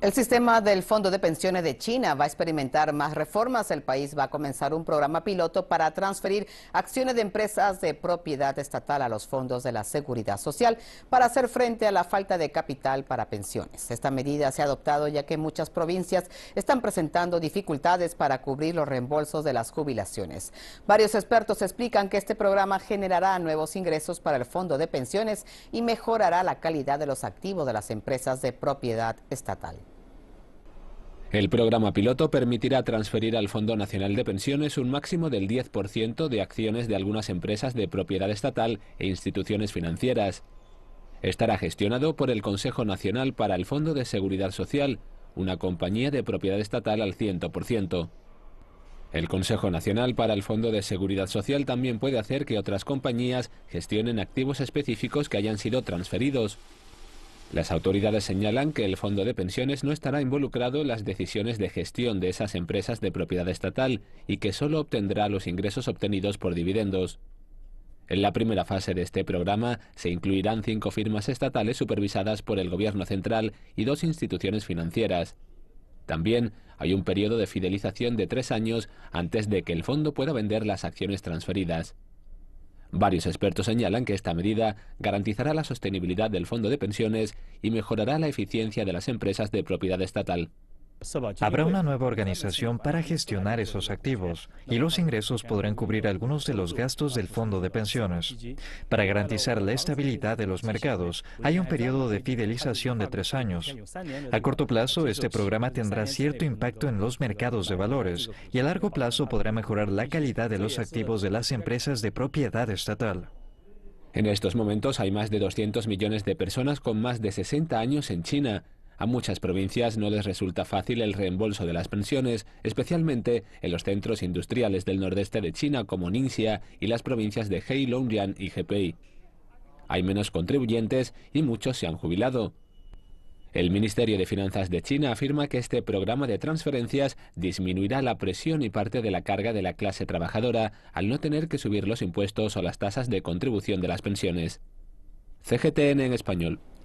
El sistema del Fondo de Pensiones de China va a experimentar más reformas. El país va a comenzar un programa piloto para transferir acciones de empresas de propiedad estatal a los fondos de la Seguridad Social para hacer frente a la falta de capital para pensiones. Esta medida se ha adoptado ya que muchas provincias están presentando dificultades para cubrir los reembolsos de las jubilaciones. Varios expertos explican que este programa generará nuevos ingresos para el Fondo de Pensiones y mejorará la calidad de los activos de las empresas de propiedad estatal. El programa piloto permitirá transferir al Fondo Nacional de Pensiones un máximo del 10% de acciones de algunas empresas de propiedad estatal e instituciones financieras. Estará gestionado por el Consejo Nacional para el Fondo de Seguridad Social, una compañía de propiedad estatal al 100%. El Consejo Nacional para el Fondo de Seguridad Social también puede hacer que otras compañías gestionen activos específicos que hayan sido transferidos. Las autoridades señalan que el Fondo de Pensiones no estará involucrado en las decisiones de gestión de esas empresas de propiedad estatal y que solo obtendrá los ingresos obtenidos por dividendos. En la primera fase de este programa se incluirán 5 firmas estatales supervisadas por el Gobierno central y 2 instituciones financieras. También hay un periodo de fidelización de 3 años antes de que el fondo pueda vender las acciones transferidas. Varios expertos señalan que esta medida garantizará la sostenibilidad del Fondo de Pensiones y mejorará la eficiencia de las empresas de propiedad estatal. Habrá una nueva organización para gestionar esos activos y los ingresos podrán cubrir algunos de los gastos del Fondo de Pensiones. Para garantizar la estabilidad de los mercados, hay un periodo de fidelización de 3 años. A corto plazo, este programa tendrá cierto impacto en los mercados de valores y a largo plazo podrá mejorar la calidad de los activos de las empresas de propiedad estatal. En estos momentos hay más de 200 millones de personas con más de 60 años en China. A muchas provincias no les resulta fácil el reembolso de las pensiones, especialmente en los centros industriales del nordeste de China como Ningxia y las provincias de Heilongjiang y Hebei. Hay menos contribuyentes y muchos se han jubilado. El Ministerio de Finanzas de China afirma que este programa de transferencias disminuirá la presión y parte de la carga de la clase trabajadora al no tener que subir los impuestos o las tasas de contribución de las pensiones. CGTN en español.